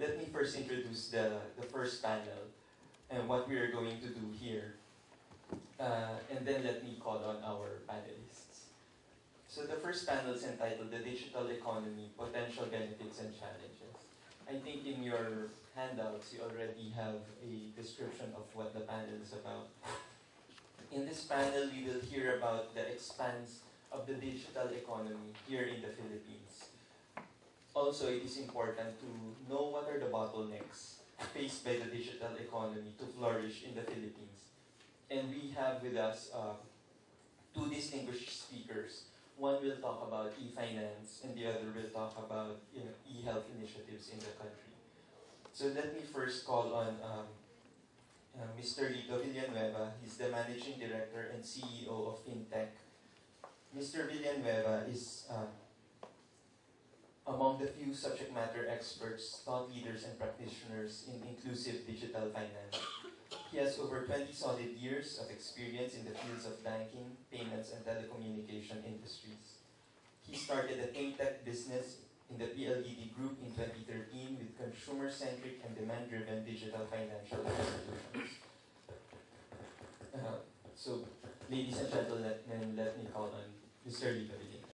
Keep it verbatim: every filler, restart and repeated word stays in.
let me first introduce the, the first panel and what we are going to do here. Uh, and then let me call on our panelists. So the first panel is entitled The Digital Economy, Potential Benefits and Challenges. I think in your handouts, you already have a description of what the panel is about. In this panel, we will hear about the expanse of the digital economy here in the Philippines. Also, it is important to know what are the bottlenecks faced by the digital economy to flourish in the Philippines. And we have with us uh, two distinguished speakers. One will talk about e-finance, and the other will talk about you know, e-health initiatives in the country. So let me first call on um, uh, Mister Lito Villanueva. He's the Managing Director and C E O of FinTech. Mister Villanueva is uh, among the few subject matter experts, thought leaders, and practitioners in inclusive digital finance. He has over twenty solid years of experience in the fields of banking, payments, and telecommunication industries. He started a FinTech business in the P L D D group in twenty thirteen with consumer-centric and demand-driven digital financial solutions. Uh, so, ladies and gentlemen, let me call on Mister Lito.